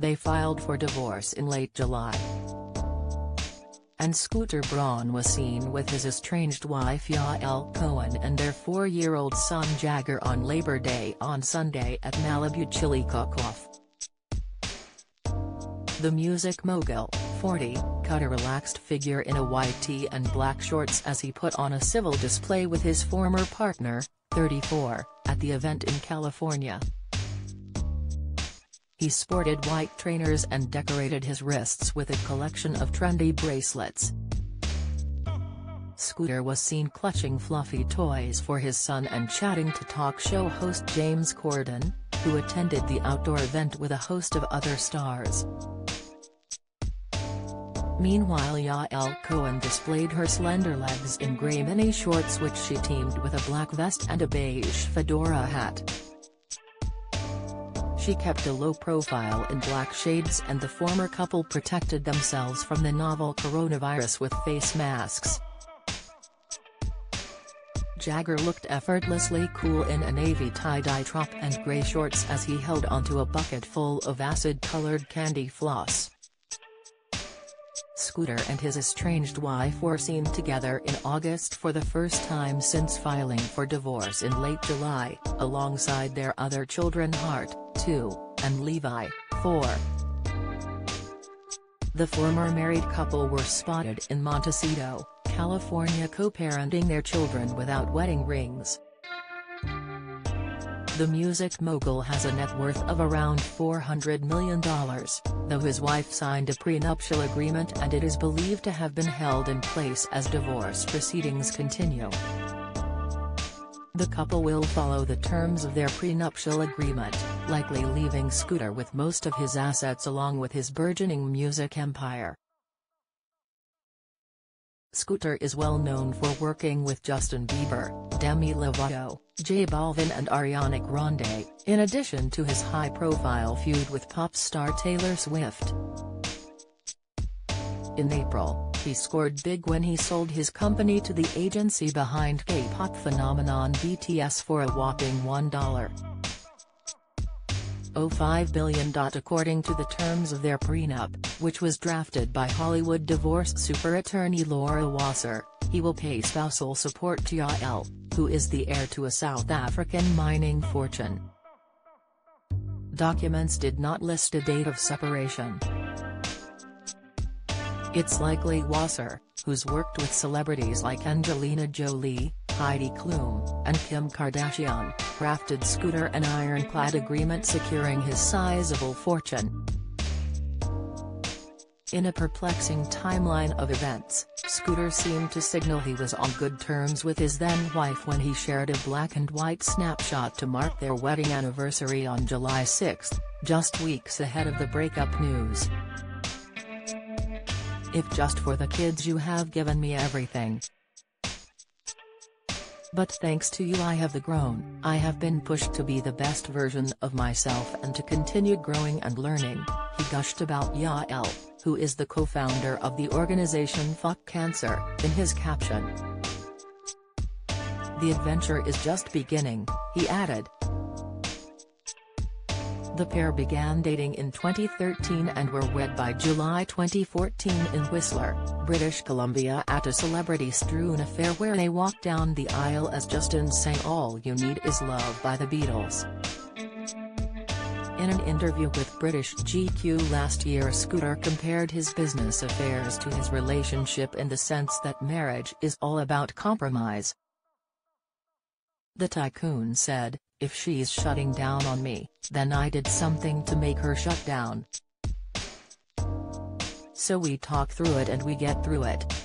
They filed for divorce in late July. And Scooter Braun was seen with his estranged wife Yael Cohen and their 4-year-old son Jagger on Labor Day on Sunday at Malibu Chili Cook-Off. The music mogul, 40, cut a relaxed figure in a white tee and black shorts as he put on a civil display with his former partner, 34, at the event in California. He sported white trainers and decorated his wrists with a collection of trendy bracelets. Scooter was seen clutching fluffy toys for his son and chatting to talk show host James Corden, who attended the outdoor event with a host of other stars. Meanwhile, Yael Cohen displayed her slender legs in grey mini shorts which she teamed with a black vest and a beige fedora hat. She kept a low profile in black shades and the former couple protected themselves from the novel coronavirus with face masks. Jagger looked effortlessly cool in a navy tie-dye top and grey shorts as he held onto a bucket full of acid-colored candy floss. Scooter and his estranged wife were seen together in August for the first time since filing for divorce in late July, alongside their other children Hart, 2, and Levi, 4. The former married couple were spotted in Montecito, California, co-parenting their children without wedding rings. The music mogul has a net worth of around $400 million, though his wife signed a prenuptial agreement and it is believed to have been held in place as divorce proceedings continue. The couple will follow the terms of their prenuptial agreement, likely leaving Scooter with most of his assets along with his burgeoning music empire. Scooter is well known for working with Justin Bieber, Demi Lovato, J Balvin and Ariana Grande, in addition to his high-profile feud with pop star Taylor Swift. In April, he scored big when he sold his company to the agency behind K-pop phenomenon BTS for a whopping $1.05 billion according to the terms of their prenup, which was drafted by Hollywood divorce super attorney Laura Wasser. He will pay spousal support to Yael, who is the heir to a South African mining fortune. Documents did not list a date of separation. It's likely Wasser, who's worked with celebrities like Angelina Jolie, Heidi Klum, and Kim Kardashian, crafted Scooter an ironclad agreement securing his sizable fortune. In a perplexing timeline of events, Scooter seemed to signal he was on good terms with his then-wife when he shared a black-and-white snapshot to mark their wedding anniversary on July 6, just weeks ahead of the breakup news. If just for the kids you have given me everything. But thanks to you I have grown, I have been pushed to be the best version of myself and to continue growing and learning, he gushed about Yael, who is the co-founder of the organization Fuck Cancer, in his caption. The adventure is just beginning, he added. The pair began dating in 2013 and were wed by July 2014 in Whistler, British Columbia at a celebrity-strewn affair where they walked down the aisle as Justin sang "All You Need Is Love" by the Beatles. In an interview with British GQ last year, Scooter compared his business affairs to his relationship in the sense that marriage is all about compromise. The tycoon said, "If she's shutting down on me, then I did something to make her shut down. So we talk through it and we get through it,